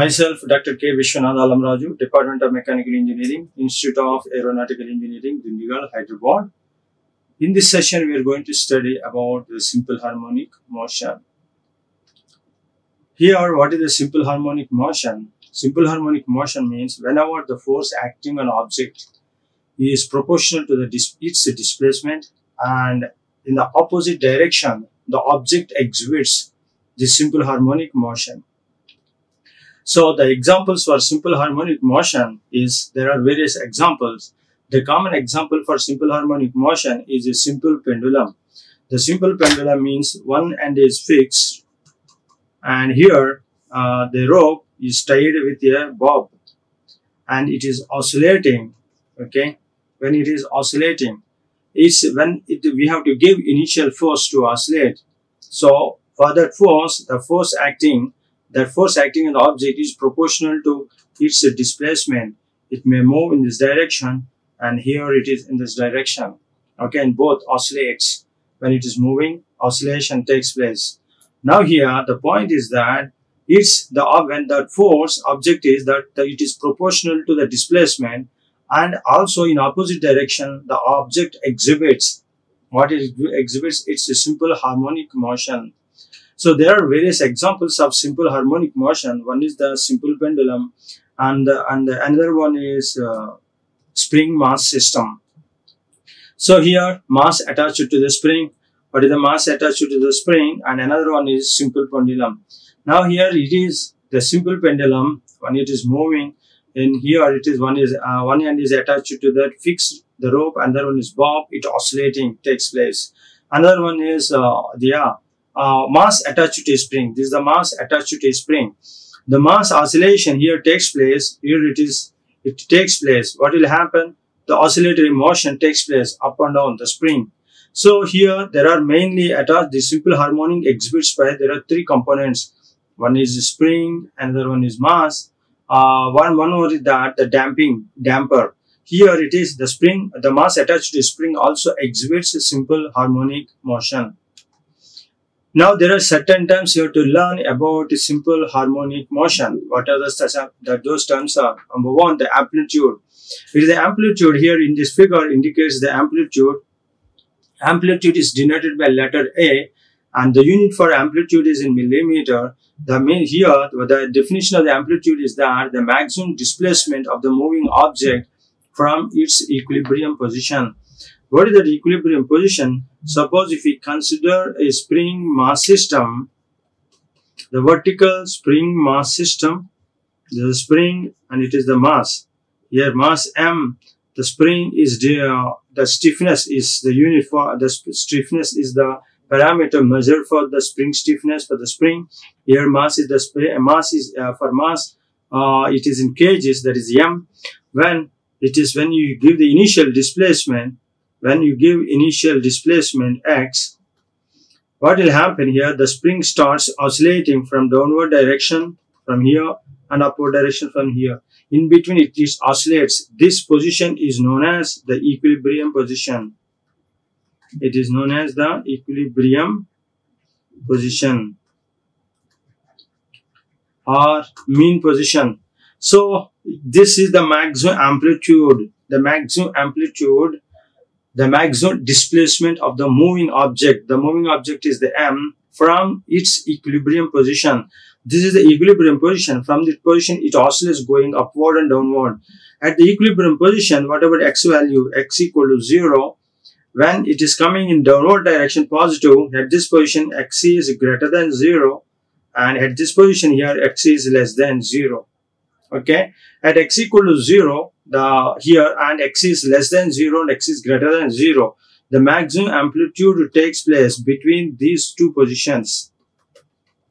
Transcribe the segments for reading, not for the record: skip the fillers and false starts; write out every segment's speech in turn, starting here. Myself, Dr. K. Vishwanath Allamraju, Department of Mechanical Engineering, Institute of Aeronautical Engineering, Dundigal, Hyderabad. In this session, we are going to study about the simple harmonic motion. Here, what is the simple harmonic motion? Simple harmonic motion means whenever the force acting on object is proportional to its displacement and in the opposite direction, the object exhibits the simple harmonic motion. So, the examples for simple harmonic motion is, there are various examples. The common example for simple harmonic motion is a simple pendulum. The simple pendulum means one end is fixed and here the rope is tied with a bob and it is oscillating. Okay, when it is oscillating, we have to give initial force to oscillate. So, for that force, the force acting on the object is proportional to its displacement. It may move in this direction and here it is in this direction. Okay, and both oscillates. When it is moving, oscillation takes place. Now here, the point is that when that force object is that it is proportional to the displacement and also in opposite direction, the object exhibits. What it exhibits, it's a simple harmonic motion. So, there are various examples of simple harmonic motion. One is the simple pendulum and another one is spring mass system. So, here mass attached to the spring. What is the mass attached to the spring? And another one is simple pendulum. Now, here it is the simple pendulum when it is moving. In here it is one end is attached to that fixed the rope, another one is bob. It oscillating takes place. Another one is mass attached to a spring. This is the mass attached to a spring. The mass oscillation here takes place. Here it takes place. What will happen? The oscillatory motion takes place up and down the spring. So here there are mainly attached the simple harmonic exhibits by there are three components. One is the spring, another one is mass. One more is that the damper. Here it is the spring. The mass attached to spring also exhibits a simple harmonic motion. Now, there are certain terms you have to learn about simple harmonic motion. What are those terms are? Number one, the amplitude. It is the amplitude here in this figure indicates the amplitude. Amplitude is denoted by letter A and the unit for amplitude is in millimeter. The definition of the amplitude is that the maximum displacement of the moving object from its equilibrium position. What is that equilibrium position? Suppose if we consider a spring mass system, the vertical spring mass system, the spring and it is the mass. Here mass M, the spring is the stiffness is the unit for the stiffness is the parameter measured for the spring stiffness for the spring. Here mass is the mass is for mass it is in kgs, that is M. When you give the initial displacement. When you give initial displacement x, what will happen here? The spring starts oscillating from downward direction from here and upward direction from here. In between, it just oscillates. This position is known as the equilibrium position. It is known as the equilibrium position or mean position. So, this is the maximum amplitude. The maximum amplitude. The maximum displacement of the moving object. The moving object is the M from its equilibrium position. This is the equilibrium position. From this position, it oscillates going upward and downward. At the equilibrium position, whatever X value, X equal to 0, when it is coming in downward direction positive, at this position, X is greater than 0. And at this position here, X is less than 0. Okay, at X equal to 0, and X is less than 0 and X is greater than 0, the maximum amplitude takes place between these two positions.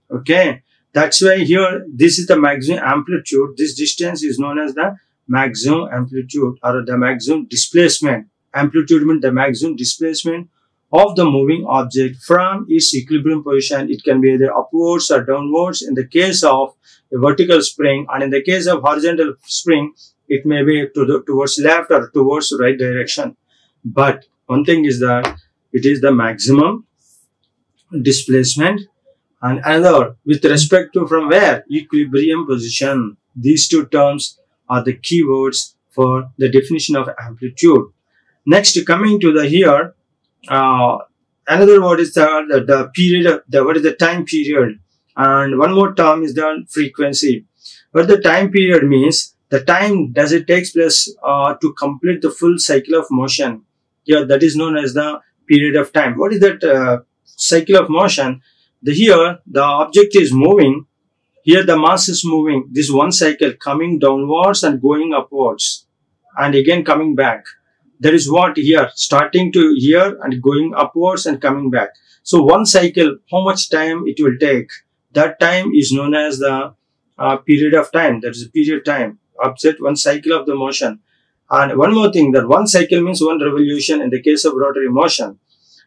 Okay, that's why here this is the maximum amplitude. This distance is known as the maximum amplitude or the maximum displacement. Amplitude means the maximum displacement of the moving object from its equilibrium position. It can be either upwards or downwards in the case of a vertical spring, and in the case of horizontal spring, it may be towards left or towards right direction. But one thing is that it is the maximum displacement and another with respect to from where? Equilibrium position. These two terms are the keywords for the definition of amplitude. Next, coming to the here, another word is the period of the, what is the time period, and one more term is the frequency. What the time period means, the time does it takes place to complete the full cycle of motion. Here, that is known as the period of time. What is that cycle of motion? Here the object is moving. Here the mass is moving. This one cycle, coming downwards and going upwards, and again coming back. That is what here, starting to here and going upwards and coming back. So one cycle, how much time it will take? That time is known as the period of time. That is the period time. Object, one cycle of the motion. And one more thing, that one cycle means one revolution in the case of rotary motion.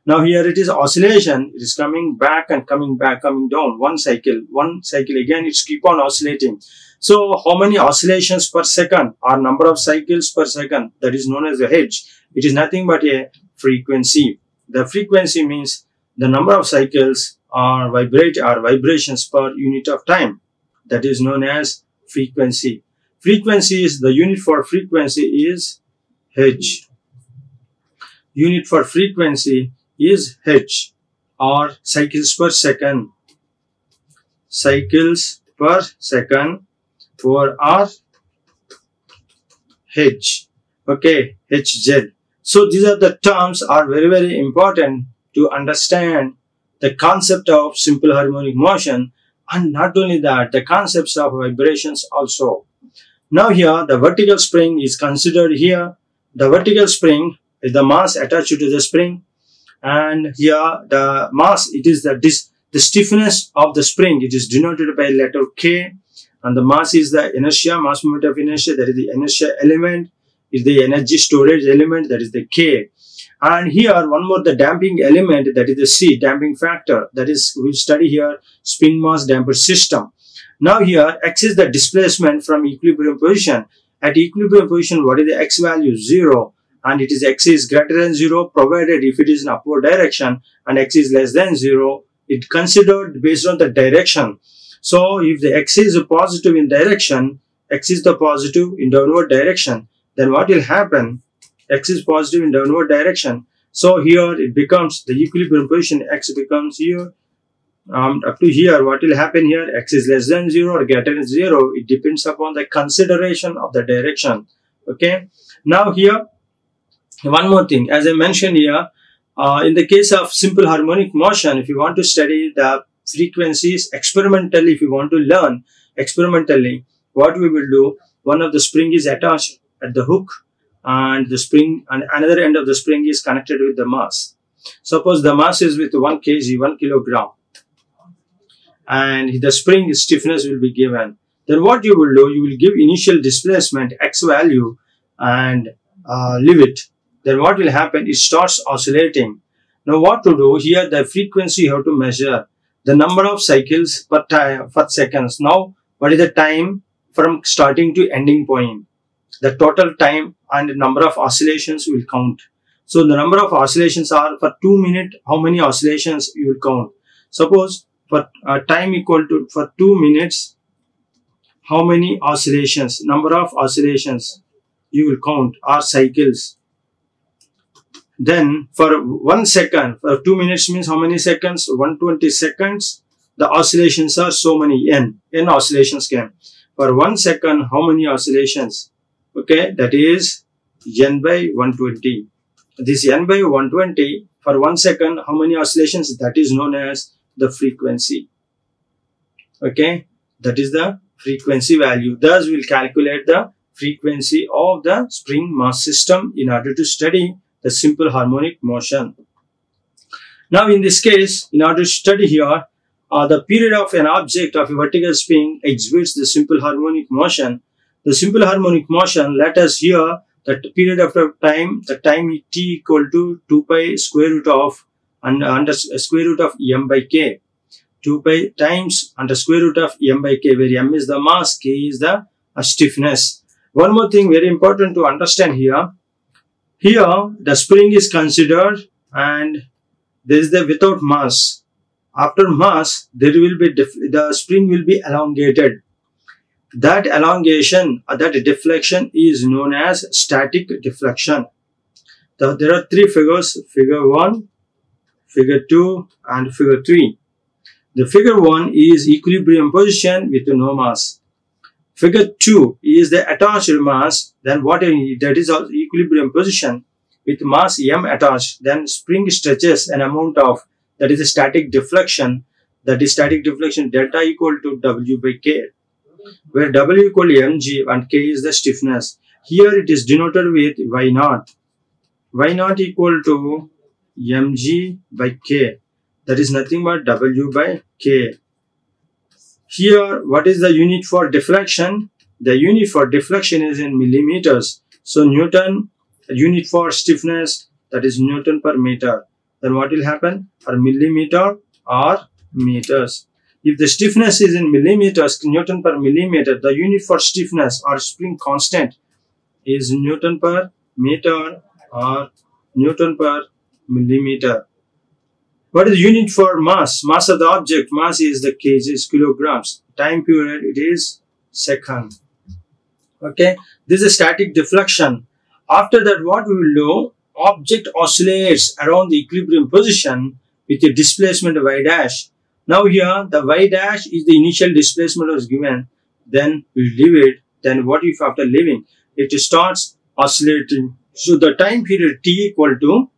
Now here it is oscillation. It is coming back and coming back, coming down. One cycle again. It's keep on oscillating. So how many oscillations per second or number of cycles per second? That is known as the H. It is nothing but a frequency. The frequency means the number of cycles or vibrations per unit of time. That is known as frequency. Frequency is the unit for frequency is H. Unit for frequency is H, or cycles per second. Cycles per second for R H. Okay, HZ. So these are the terms are very important to understand the concept of simple harmonic motion, and not only that, the concepts of vibrations also. Now here the vertical spring is considered here. The vertical spring is the mass attached to the spring, and here the mass, it is the stiffness of the spring. It is denoted by letter K, and the mass is the inertia, mass moment of inertia, that is the inertia element, is the energy storage element, that is the K. And here one more, the damping element, that is the C, damping factor, that is we'll study here, spin mass damper system. Now here X is the displacement from equilibrium position. At equilibrium position, what is the X value? 0. And it is X is greater than 0 provided if it is in upward direction, and X is less than 0. It considered based on the direction. So if the X is a positive in direction, X is the positive in downward direction, then what will happen? X is positive in downward direction. So here it becomes the equilibrium position. X becomes here up to here. What will happen here? X is less than 0 or greater than 0. It depends upon the consideration of the direction. Okay. Now here, one more thing, as I mentioned here, in the case of simple harmonic motion, if you want to study the frequencies experimentally, if you want to learn experimentally, what we will do, one of the spring is attached at the hook, and the spring and another end of the spring is connected with the mass. Suppose the mass is with 1 kg, 1 kilogram, and the spring stiffness will be given. Then what you will do, you will give initial displacement X value and leave it. Then what will happen? It starts oscillating. Now what to do here? The frequency you have to measure, the number of cycles per time per seconds. Now what is the time from starting to ending point? The total time and the number of oscillations will count. So the number of oscillations are for 2 minutes. How many oscillations you will count? Suppose for time equal to for 2 minutes, how many oscillations? Number of oscillations you will count are cycles. Then for 1 second, for 2 minutes means how many seconds? 120 seconds. The oscillations are so many, n oscillations came. For 1 second, how many oscillations? Okay, that is n by 120. This n by 120, for 1 second, how many oscillations? That is known as the frequency. Okay, that is the frequency value. Thus, we will calculate the frequency of the spring mass system in order to study the simple harmonic motion. Now in this case, in order to study here, the period of an object of a vertical spring exhibits the simple harmonic motion. The simple harmonic motion, let us hear that period of time, the time t equal to 2 pi square root of under square root of m by k. 2 pi times under square root of m by k, where m is the mass, k is the stiffness. One more thing very important to understand here. Here the spring is considered, and there is the without mass. After mass, there will be the spring will be elongated. That elongation, that deflection is known as static deflection. There are three figures, figure 1, figure 2 and figure 3. The figure 1 is equilibrium position with no mass. Figure 2 is the attached mass, then what that is also equilibrium position with mass m attached, then spring stretches an amount of, that is a static deflection, that is static deflection delta equal to W by K, where W equal to mg and K is the stiffness. Here it is denoted with Y naught equal to mg by K, that is nothing but W by K. Here, what is the unit for deflection? The unit for deflection is in millimeters. So, Newton, unit for stiffness, that is Newton per meter. Then what will happen? Or millimeter or meters. If the stiffness is in millimeters, Newton per millimeter, the unit for stiffness or spring constant is Newton per meter or Newton per millimeter. What is unit for mass? Mass of the object, mass is the kgs, kilograms. Time period, it is second. Okay, this is static deflection. After that, what we will do, object oscillates around the equilibrium position with a displacement of y dash. Now here, the y dash is the initial displacement was given. Then we leave it. Then what if after leaving, it starts oscillating. So the time period t equal to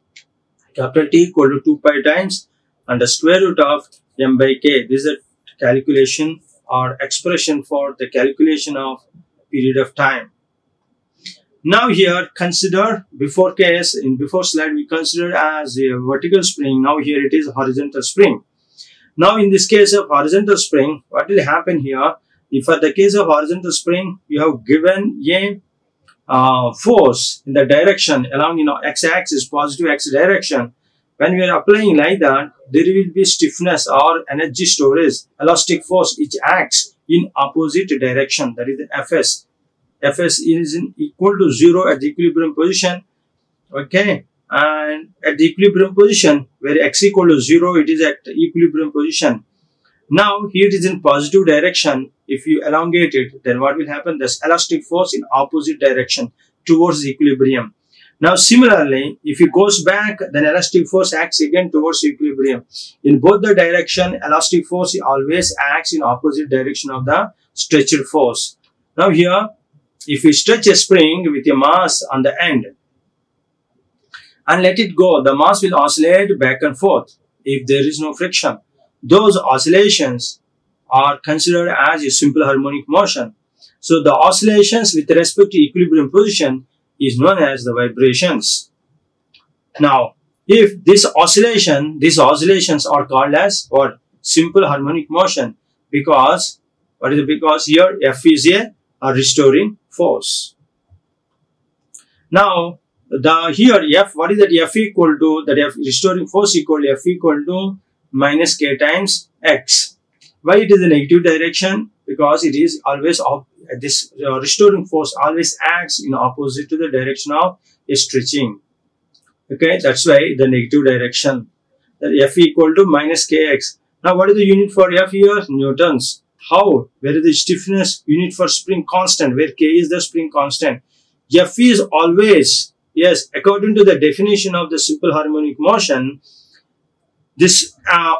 capital T equal to 2 pi times and the square root of m by k. This is a calculation or expression for the calculation of period of time. Now here consider before case, in before slide we considered as a vertical spring. Now here it is horizontal spring. Now in this case of horizontal spring, what will happen here? If for the case of horizontal spring, you have given a force in the direction along, you know, x-axis, positive x direction. When we are applying like that, there will be stiffness or energy storage, elastic force, which acts in opposite direction. That is the Fs. Fs is equal to 0 at the equilibrium position. Okay. And at the equilibrium position, where x equal to 0, it is at the equilibrium position. Now, here it is in positive direction. If you elongate it, then what will happen? There's elastic force in opposite direction towards equilibrium. Now, similarly, if it goes back, then elastic force acts again towards equilibrium. In both the direction, elastic force always acts in opposite direction of the stretched force. Now, here, if we stretch a spring with a mass on the end and let it go, the mass will oscillate back and forth if there is no friction. Those oscillations are considered as a simple harmonic motion. So the oscillations with respect to equilibrium position is known as the vibrations. Now, if these oscillations are called as what? Simple harmonic motion, because what is it? Because here F is a restoring force. Now, here F, what is that? F equal to that F restoring force equal to F equal to minus k times x. Why it is a negative direction? Because it is always this restoring force always acts in opposite to the direction of stretching. Okay, that's why the negative direction. That F equal to minus kx. Now, what is the unit for F here? Newtons. How? Where is the stiffness unit for spring constant? Where k is the spring constant? F is always, yes, according to the definition of the simple harmonic motion, this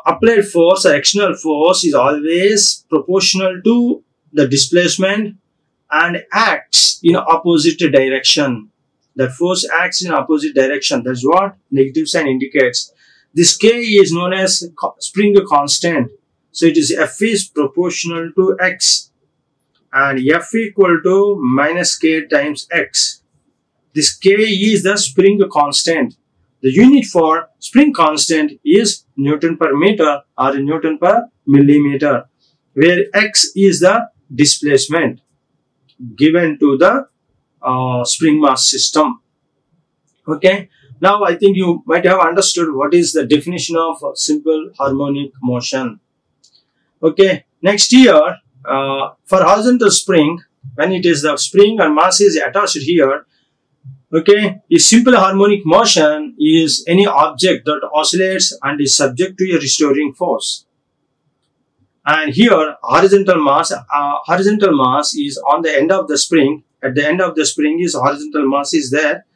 applied force or external force is always proportional to the displacement and acts in opposite direction. That force acts in opposite direction. That's what negative sign indicates. This K is known as spring constant. So it is F is proportional to X and F equal to minus K times X. This K is the spring constant. The unit for spring constant is Newton per meter or Newton per millimeter, where x is the displacement given to the spring mass system. Okay. Now, I think you might have understood what is the definition of simple harmonic motion. Okay. Next here, for horizontal spring, when it is the spring and mass is attached here, Okay, a simple harmonic motion is any object that oscillates and is subject to a restoring force. And here horizontal mass is on the end of the spring. At the end of the spring is horizontal mass is there.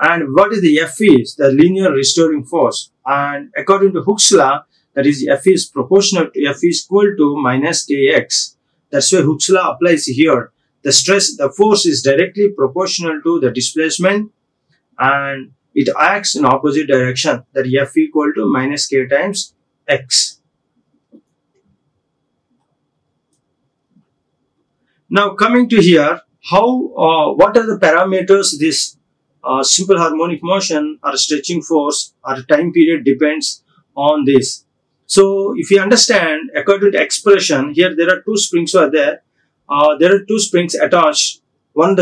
And what is the F is? The linear restoring force. And according to Hooke's law, that is F is proportional to F is equal to minus Kx. That's why Hooke's law applies here. The stress, the force is directly proportional to the displacement and it acts in opposite direction, that F equal to minus K times X. Now coming to here, what are the parameters this simple harmonic motion or stretching force or time period depends on this. So if you understand, according to the expression, here there are two springs are there. There are two springs attached.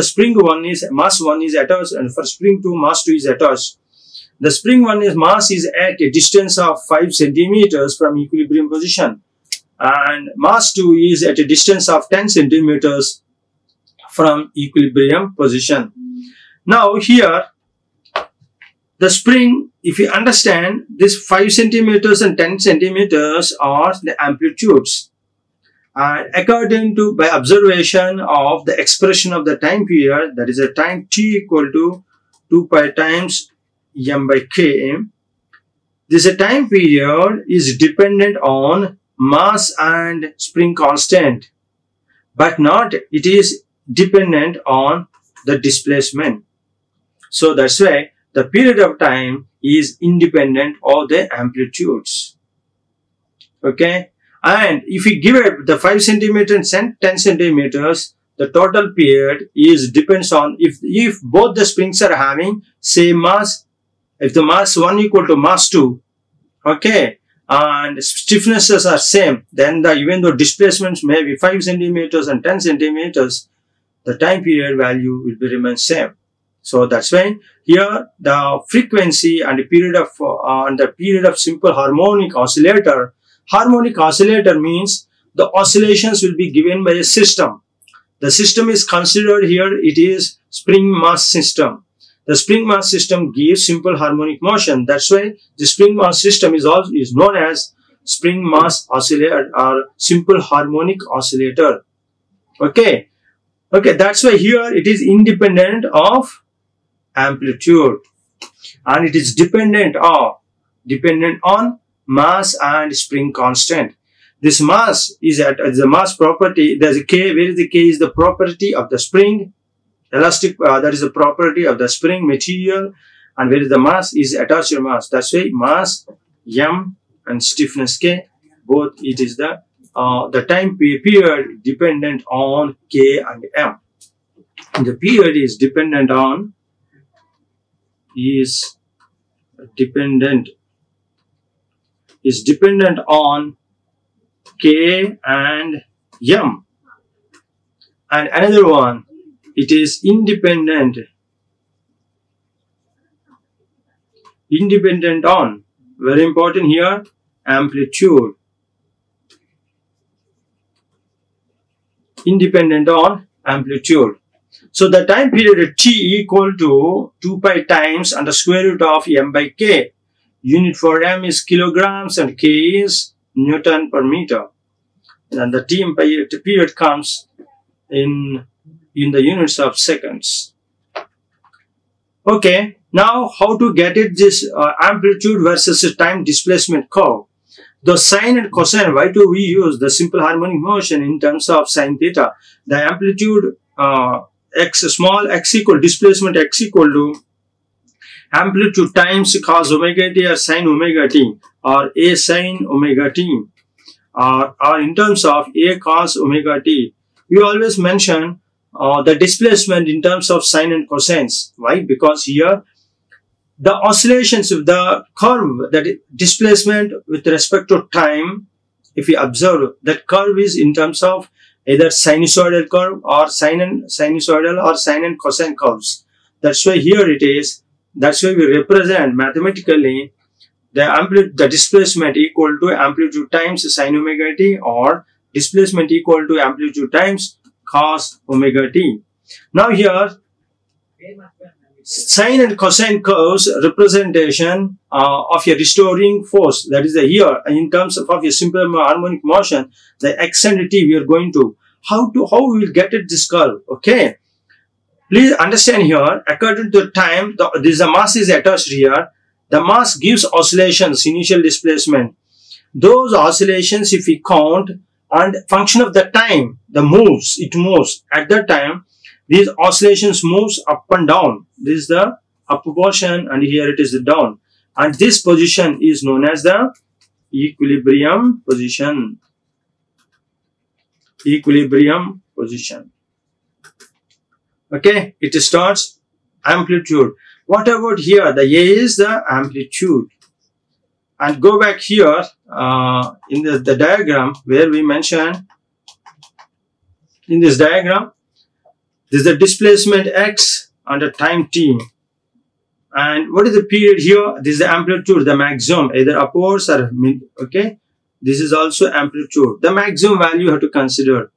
Spring 1 is attached, and for spring 2, mass 2 is attached. The spring 1 is mass is at a distance of 5 centimeters from equilibrium position, and mass 2 is at a distance of 10 centimeters from equilibrium position. Now here, the spring, if you understand, this 5 centimeters and 10 centimeters are the amplitudes. And according to by observation of the expression of the time period, that is a time t equal to 2 pi times m by k, this time period is dependent on mass and spring constant, but not it is dependent on the displacement. So that's why the period of time is independent of the amplitudes. Okay. And if we give it the 5 centimeters and 10 centimeters, the total period is depends on if both the springs are having same mass, if the mass 1 equal to mass 2, okay, and stiffnesses are same, then the, even though displacements may be 5 centimeters and 10 centimeters, the time period value will be remain same. So that's why here the frequency and the period of simple harmonic oscillator. Harmonic oscillator means the oscillations will be given by a system. The system is considered here, it is spring mass system. The spring mass system gives simple harmonic motion. That's why the spring mass system is known as spring mass oscillator or simple harmonic oscillator. Okay. Okay, that's why here it is independent of amplitude and it is dependent on mass and spring constant. This mass is the mass property. There's a K. Where is the K? Is the property of the spring, elastic. That is the property of the spring material. And where is the mass? Is attached mass. That's why mass m and stiffness K. Both it is the time period dependent on K and m. The period is dependent on K and M. And another one, it is independent on, very important here, amplitude, independent on amplitude. So the time period T equal to 2 pi times and the square root of M by K. Unit for M is kilograms and K is Newton per meter. And the T period comes in the units of seconds. Okay, now how to get it this amplitude versus time displacement curve. The sine and cosine, why do we use the simple harmonic motion in terms of sine theta? The amplitude x equal displacement x equal to amplitude times cos omega t or sin omega t or a sin omega t or in terms of a cos omega t. We always mention the displacement in terms of sine and cosines. Why? Because here the oscillations of the curve, that displacement with respect to time, if you observe that curve is in terms of either sinusoidal curve or sine and cosine curves. That's why here it is. That's why we represent mathematically the displacement equal to amplitude times sin omega t or displacement equal to amplitude times cos omega t. Now here Sine and cosine curves representation of a restoring force, that is the here in terms of a simple harmonic motion, the eccentricity we are going to how we will get at this curve. Okay, please understand here, according to time, the mass is attached here. The mass gives oscillations, initial displacement. Those oscillations, if we count, and function of the time, it moves at that time. These oscillations moves up and down. This is the up portion and here it is the down. And this position is known as the equilibrium position. Equilibrium position. Okay, it starts amplitude. What about here? The A is the amplitude. And go back here in the diagram where we mentioned, in this diagram, this is the displacement x under time t. And what is the period here? This is the amplitude, the maximum, either upwards or mid. Okay, this is also amplitude. The maximum value you have to consider.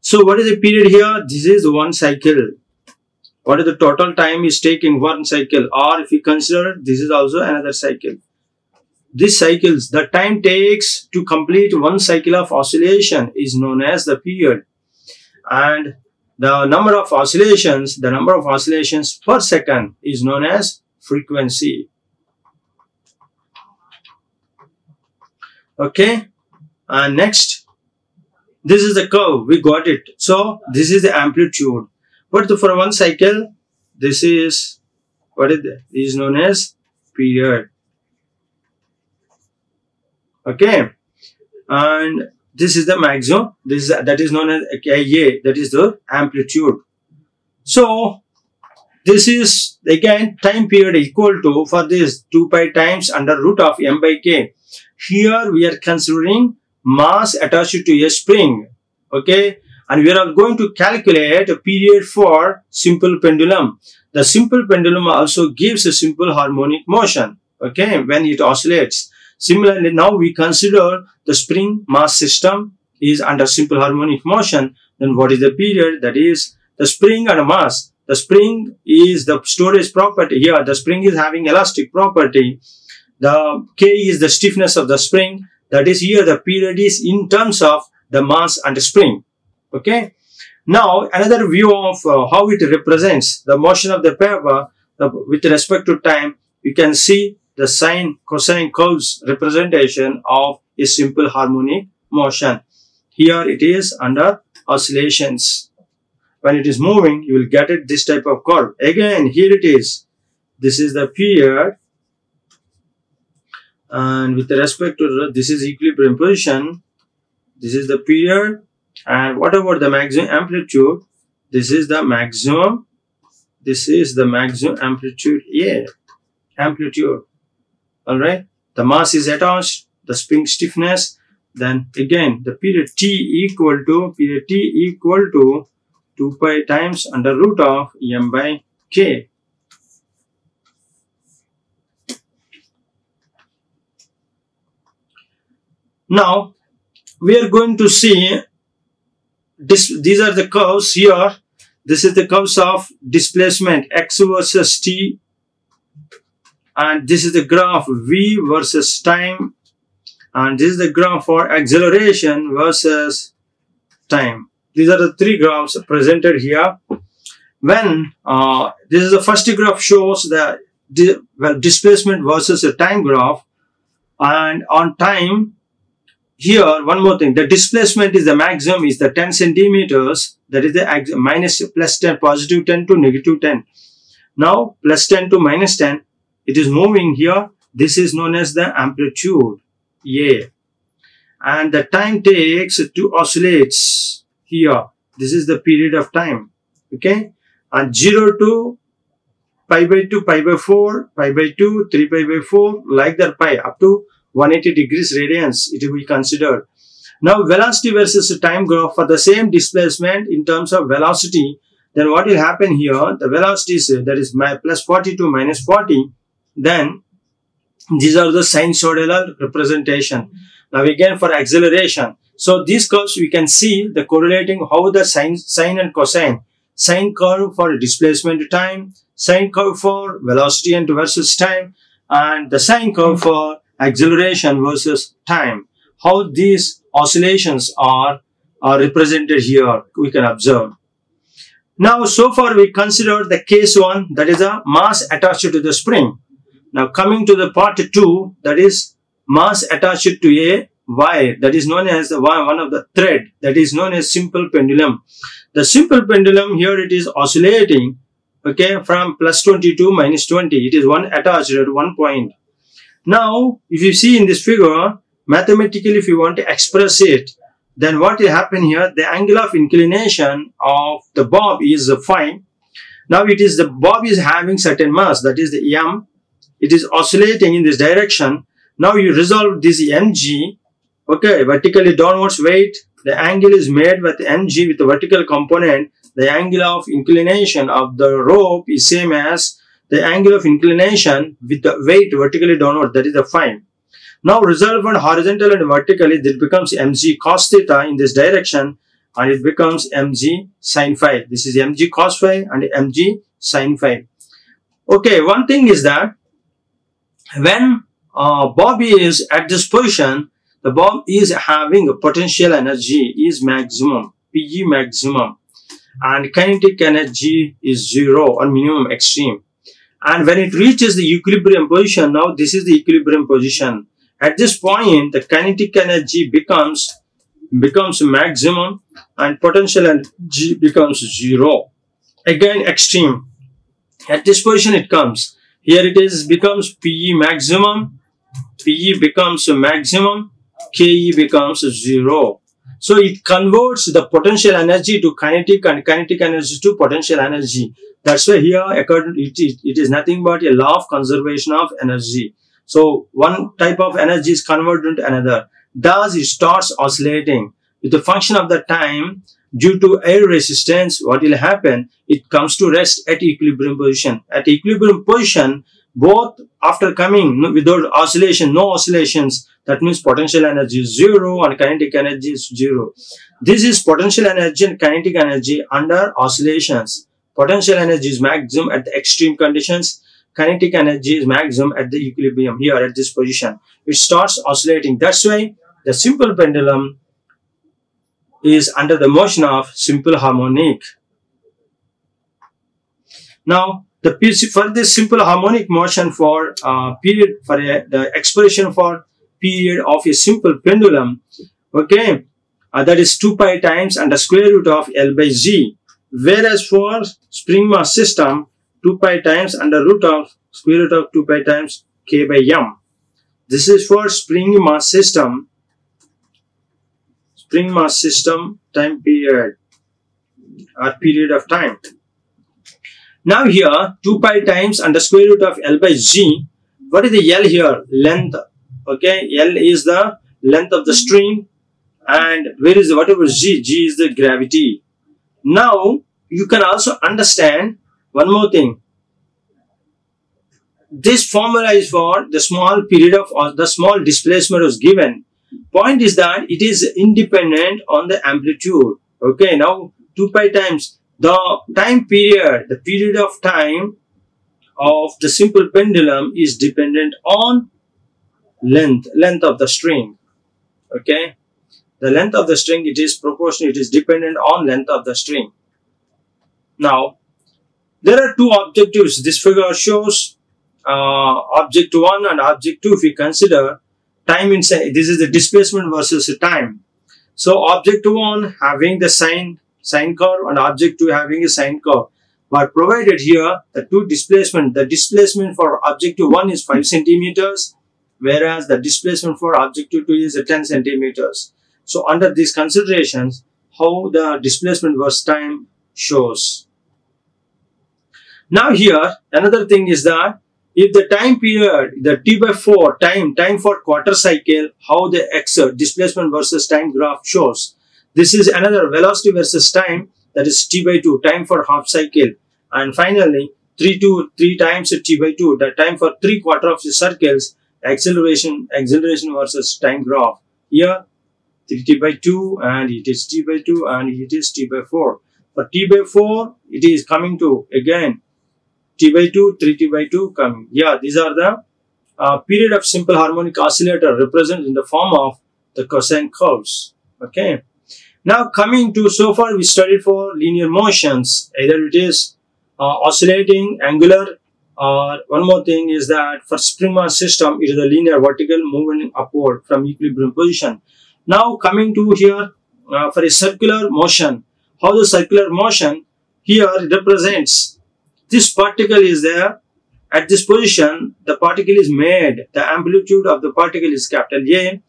So what is the period here? This is one cycle. What is the total time is taking one cycle? Or if you consider, this is also another cycle. This cycles, the time takes to complete one cycle of oscillation is known as the period. And the number of oscillations, per second is known as frequency. Okay, and next, this is the curve, we got it. So this is the amplitude. But for one cycle, this is what is known as period. Okay, and this is the maximum, that is known as Ia, that is the amplitude. So this is again time period equal to, for this 2π times under root of m by k. Here we are considering mass attached to a spring. Okay, and we are going to calculate a period for simple pendulum. The simple pendulum also gives a simple harmonic motion, okay, when it oscillates. Similarly, now we consider the spring mass system is under simple harmonic motion. Then what is the period? That is the spring and mass. The spring is the storage property. Here, the spring is having elastic property. The K is the stiffness of the spring. That is here the period is in terms of the mass and the spring. Okay. Now, another view of how it represents the motion of the paper with respect to time. You can see the sine cosine curves representation of a simple harmonic motion. Here it is under oscillations. When it is moving, you will get it this type of curve. Again, here it is. This is the period. And with respect to this is equilibrium position. This is the period. And what about the maximum amplitude? This is the maximum. This is the maximum amplitude. Yeah, amplitude. Alright, the mass is attached, the spring stiffness, then again the period t equal to 2π times under root of m by k. Now we are going to see this. These are the curves here. This is the curves of displacement x versus t. And this is the graph v versus time, and this is the graph for acceleration versus time. These are the three graphs presented here. When this is the first graph shows the displacement versus a time graph, and on time here one more thing, the displacement is the maximum is the 10 centimeters, that is the minus plus 10 positive 10 to negative 10. Now plus 10 to minus 10. It is moving here. This is known as the amplitude, yeah. And the time takes to oscillates here. This is the period of time, okay. And 0 to pi by 2, pi by 4, pi by 2, 3 pi by 4, like that pi up to 180 degrees radians. It will be considered. Now velocity versus time graph for the same displacement in terms of velocity. Then what will happen here? The velocity is that is plus 40 to minus 40. Then these are the sinusoidal representation. Now again for acceleration. So these curves we can see the correlating how the sine and cosine. sine curve for displacement time, sine curve for velocity and versus time, and the sine curve for acceleration versus time. How these oscillations are represented here, we can observe. Now, so far we considered the case 1, that is a mass attached to the spring. Now, coming to the part 2, that is mass attached to a wire, that is known as the one of the thread, that is known as simple pendulum. The simple pendulum here, it is oscillating, okay, from plus 20 to minus 20. It is one attached at one point. Now, if you see in this figure, mathematically if you want to express it, then what will happen here, the angle of inclination of the bob is phi. Now it is the bob is having certain mass, that is the m. It is oscillating in this direction. Now you resolve this mg, okay, vertically downwards weight. The angle is made with mg with the vertical component. The angle of inclination of the rope is same as the angle of inclination with the weight vertically downward, that is the phi. Now resolve on horizontal and vertically, it becomes mg cos theta in this direction, and it becomes mg sin phi. This is mg cos phi and mg sin phi. Okay, one thing is that when bob is at this position, the bob is having a potential energy is maximum, PE maximum, and kinetic energy is zero or minimum extreme. And when it reaches the equilibrium position, now this is the equilibrium position. At this point, the kinetic energy becomes maximum and potential energy becomes zero. Again, extreme. At this position it comes. Here it is becomes PE maximum, PE becomes maximum, KE becomes zero. So it converts the potential energy to kinetic and kinetic energy to potential energy. That's why here it is nothing but a law of conservation of energy. So one type of energy is converted into another. Thus it starts oscillating. With the function of the time, due to air resistance, what will happen? It comes to rest at equilibrium position. At equilibrium position, both after coming without oscillation, no oscillations, that means potential energy is zero and kinetic energy is zero. This is potential energy and kinetic energy under oscillations. Potential energy is maximum at the extreme conditions. Kinetic energy is maximum at the equilibrium here at this position. It starts oscillating. That's why the simple pendulum is under the motion of simple harmonic. Now, the for this simple harmonic motion for period, for the expression for period of a simple pendulum, okay, that is 2 pi times and the square root of L by Z. Whereas for spring mass system, 2 pi times under root of square root of 2 pi times K by M. This is for spring mass system. Spring mass system time period or period of time. Now here 2 pi times under square root of L by Z. What is the L here? Length. Okay, L is the length of the string, and where is the whatever G? G is the gravity. Now you can also understand one more thing. This formula is for the small period of, or the small displacement was given. Point is that it is independent on the amplitude. Okay, now 2 pi times the time period, the period of time of the simple pendulum is dependent on length of the string. Okay, the length of the string, it is proportional, it is dependent on length of the string. Now, there are two objectives. This figure shows object 1 and object 2. If we consider time inside, this is the displacement versus the time. So, object 1 having the sine curve and object 2 having a sine curve. But provided here, the two displacement, the displacement for object 1 is 5 centimeters, whereas the displacement for object 2 is 10 centimeters. So, under these considerations, how the displacement versus time shows. Now here, another thing is that if the time period, the T by 4 time for quarter cycle, how the X displacement versus time graph shows. This is another velocity versus time, that is T by 2, time for half cycle. And finally, 3 times T by 2, the time for 3/4 of the circles, acceleration versus time graph. Here, T by 2 and it is T by 2 and it is T by 4. For T by 4, it is coming to again T by 2, 3T by 2 coming. Yeah, these are the period of simple harmonic oscillator represented in the form of the cosine curves. Okay. Now coming to, so far we studied for linear motions, either it is oscillating, angular, or one more thing is that for spring mass system, it is a linear vertical movement upward from equilibrium position. Now coming to here for a circular motion, how the circular motion here represents, this particle is there, at this position the particle is made, the amplitude of the particle is capital A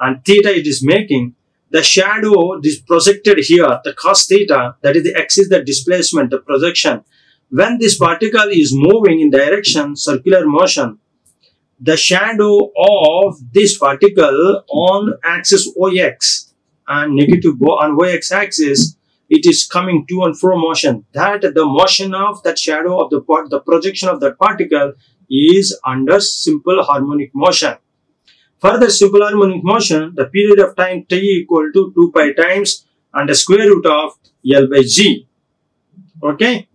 and theta it is making. The shadow is projected here, the cos theta, that is the axis, the displacement, the projection. When this particle is moving in direction, circular motion, the shadow of this particle on axis OX and negative on YX axis, it is coming to and fro motion. That the motion of that shadow of the projection of that particle is under simple harmonic motion. For the simple harmonic motion, the period of time t equal to 2 pi times and the square root of L by G. Okay,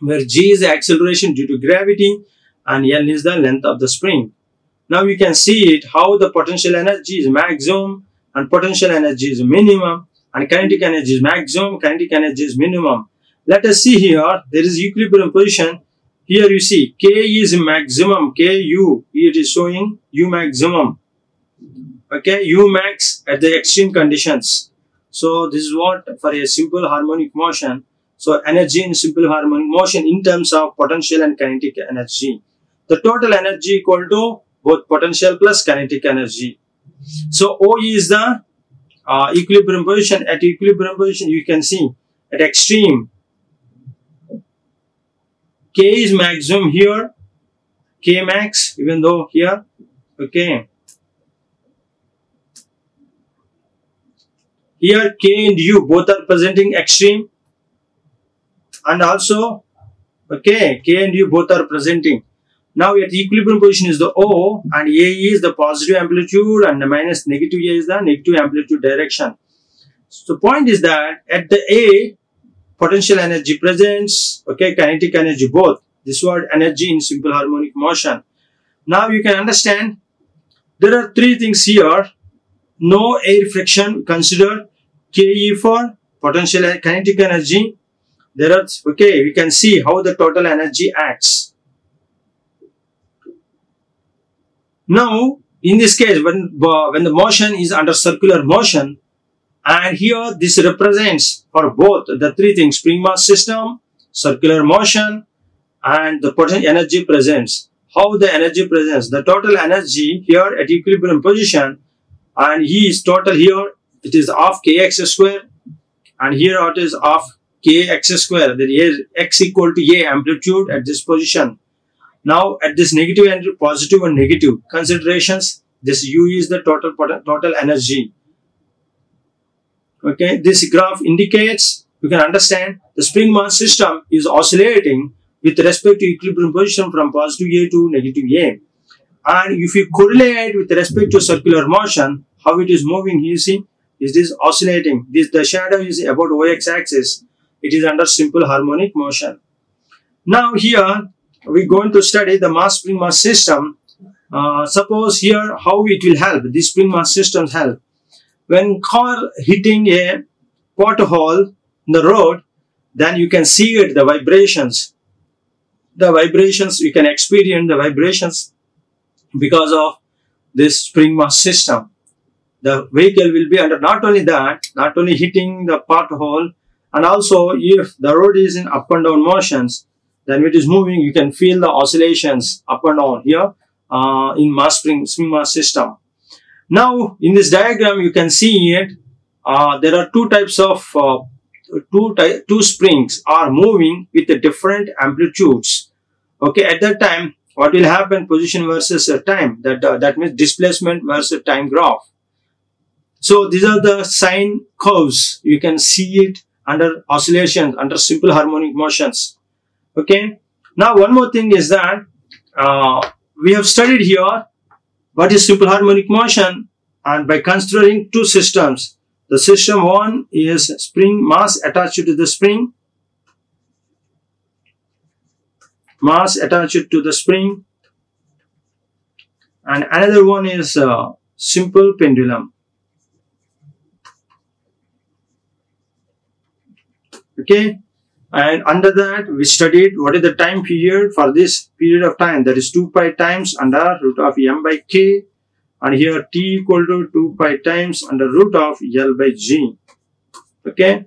where G is the acceleration due to gravity and L is the length of the spring. Now you can see it, how the potential energy is maximum and potential energy is minimum and kinetic energy is maximum, kinetic energy is minimum. Let us see here, there is equilibrium position. Here you see K is maximum, KU, it is showing U maximum, okay, U max at the extreme conditions. So this is what for a simple harmonic motion. So energy in simple harmonic motion in terms of potential and kinetic energy. The total energy equal to both potential plus kinetic energy. So OE is the equilibrium position. At equilibrium position you can see at extreme, K is maximum here, K max, even though here, okay. Here K and U both are presenting extreme, and also, okay, K and U both are presenting. Now at equilibrium position is the O, and A is the positive amplitude and the minus negative A is the negative amplitude direction. So the point is that at the A, potential energy presence, okay, kinetic energy both. This word energy in simple harmonic motion. Now you can understand there are three things here. No air friction considered, KE for potential kinetic energy. There are, okay, we can see how the total energy acts. Now in this case, when the motion is under circular motion, and here this represents for both the three things, spring mass system, circular motion and the potential energy presence. How the energy presence, the total energy here at equilibrium position, and E is total here, it is half kx square, and here it is half kx square, that is x equal to A amplitude at this position. Now at this negative and positive and negative considerations, this U is the total energy. Okay, this graph indicates, you can understand the spring mass system is oscillating with respect to equilibrium position from positive A to negative A. And if you correlate with respect to circular motion, how it is moving, you see, is this oscillating. This, the shadow is about OX axis. It is under simple harmonic motion. Now here, we are going to study the mass spring mass system. Suppose here how it will help, this spring mass system help. When car hitting a pothole in the road, then you can see it, the vibrations. The vibrations, you can experience the vibrations because of this spring mass system. The vehicle will be under, not only that, not only hitting the pothole, and also if the road is in up and down motions, then it is moving, you can feel the oscillations up and down here in mass spring mass system. Now in this diagram you can see it, there are two types of two springs are moving with the different amplitudes. Okay, at that time what will happen, position versus time, that means displacement versus time graph. So these are the sine curves, you can see it under oscillations, under simple harmonic motions. Okay, now one more thing is that we have studied here what is simple harmonic motion, and by considering two systems, The system 1 is spring mass attached to the spring. Mass attached to the spring. And another one is simple pendulum. Okay. And under that we studied what is the time period for this period of time, that is 2 pi times under root of m by k, and here t equal to 2 pi times under root of l by g. Okay.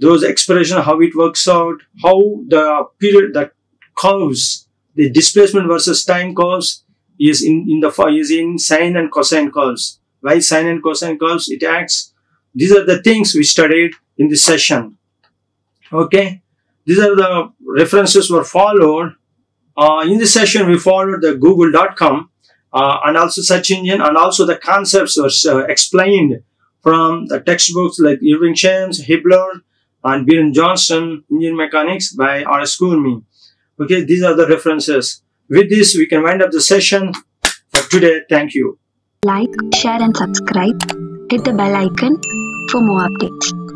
Those expressions, how it works out, how the period, the curves, the displacement versus time curves is in sine and cosine curves. Why sine and cosine curves? It acts. These are the things we studied in this session. Okay, these are the references were followed. In this session, we followed the Google.com and also search engine, and also the concepts were explained from the textbooks like Irving Shams, Hibler, and Brian Johnson, Engine Mechanics by R.S. Kurmi. Okay, these are the references. With this, we can wind up the session for today. Thank you. Like, share, and subscribe. Hit the bell icon for more updates.